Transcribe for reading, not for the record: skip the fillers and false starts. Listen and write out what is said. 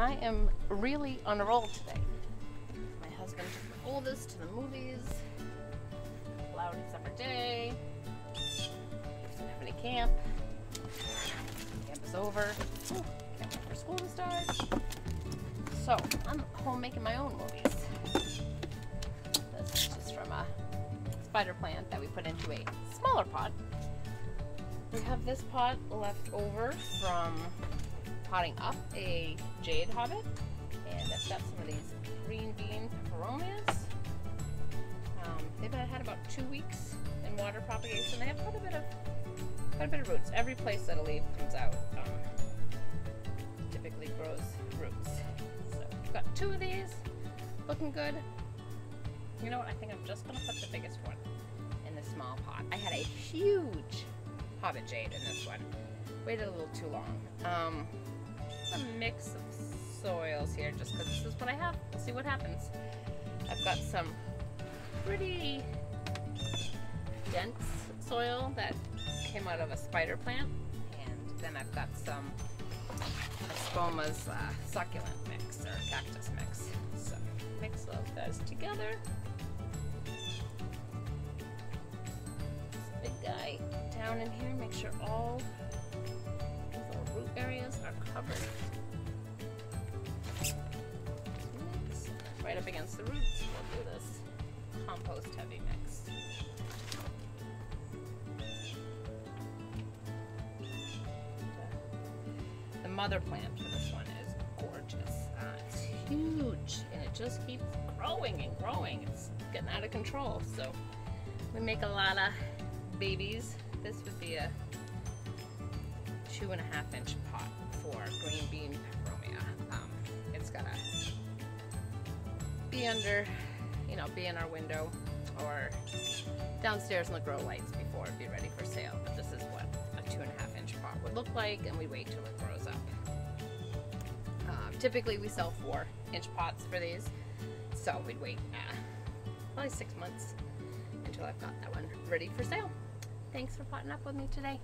I am really on a roll today. My husband took my oldest to the movies. Loudest ever day. Didn't have any camp. Camp is over. Ooh, can't wait for school to start. So I'm home making my own movies. This is just from a spider plant that we put into a smaller pot. We have this pot left over from potting up a jade hobbit, and I've got some of these green bean peperomias. They've had about 2 weeks in water propagation. They have quite a bit of roots. Every place that a leaf comes out typically grows roots. So we've got 2 of these, looking good. You know what? I think I'm just gonna put the biggest one in the small pot. I had a huge hobbit jade in this one. Waited a little too long. A mix of soils here, just because this is what I have. We'll see what happens. I've got some pretty dense soil that came out of a spider plant, and then I've got some Aspoma's succulent mix or cactus mix. So mix all those together. This big guy down in here. Make sure all these little root areas are covered. Right up against the roots, we'll do this compost heavy mix. The mother plant for this one is gorgeous. It's huge and it just keeps growing and growing. It's getting out of control. So we make a lot of babies. This would be a 2.5-inch pot for green bean peperomia. It's gotta be under, you know, be in our window or downstairs in the grow lights before it'd be ready for sale. But this is what a 2.5-inch pot would look like, and we wait till it grows up. Typically we sell 4-inch pots for these, so we'd wait probably 6 months until I've got that one ready for sale. Thanks for potting up with me today.